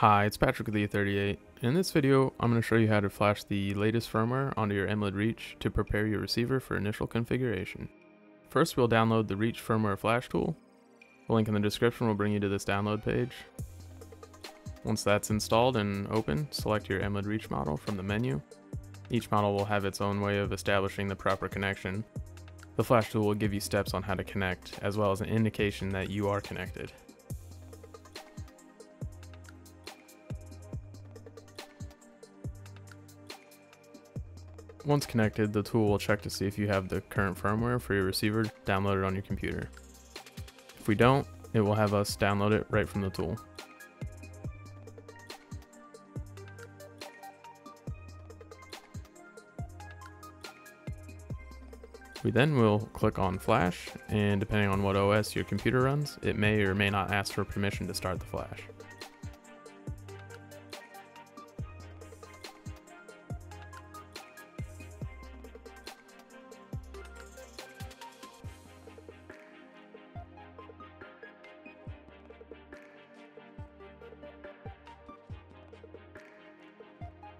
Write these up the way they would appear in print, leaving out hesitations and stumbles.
Hi, it's Patrick with E38. In this video, I'm going to show you how to flash the latest firmware onto your Emlid Reach to prepare your receiver for initial configuration. First, we'll download the Reach Firmware Flash Tool. The link in the description will bring you to this download page. Once that's installed and open, select your Emlid Reach model from the menu. Each model will have its own way of establishing the proper connection. The flash tool will give you steps on how to connect, as well as an indication that you are connected. Once connected, the tool will check to see if you have the current firmware for your receiver downloaded on your computer. If we don't, it will have us download it right from the tool. We then will click on Flash, and depending on what OS your computer runs, it may or may not ask for permission to start the flash.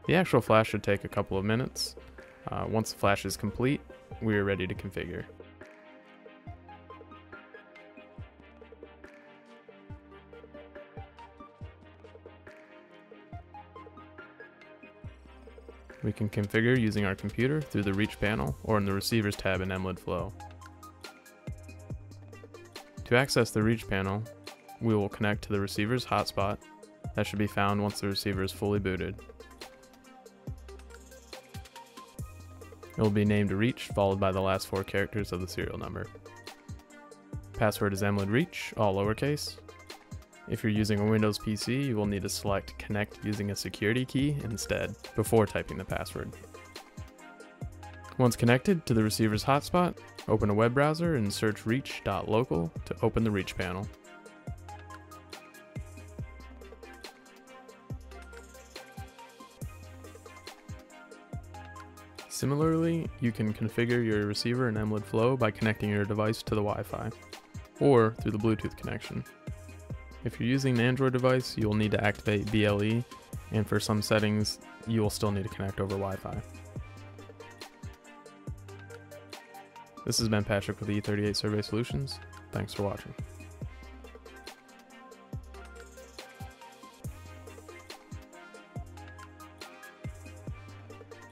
The actual flash should take a couple of minutes. Once the flash is complete, we are ready to configure. We can configure using our computer through the Reach panel or in the Receivers tab in Emlid Flow. To access the Reach panel, we will connect to the receiver's hotspot that should be found once the receiver is fully booted. It will be named Reach, followed by the last four characters of the serial number. Password is Emlid Reach, all lowercase. If you're using a Windows PC, you will need to select Connect using a security key instead, before typing the password. Once connected to the receiver's hotspot, open a web browser and search reach.local to open the Reach panel. Similarly, you can configure your receiver in Emlid Flow by connecting your device to the Wi-Fi, or through the Bluetooth connection. If you're using an Android device, you will need to activate BLE, and for some settings, you will still need to connect over Wi-Fi. This has been Patrick with E38 Survey Solutions. Thanks for watching.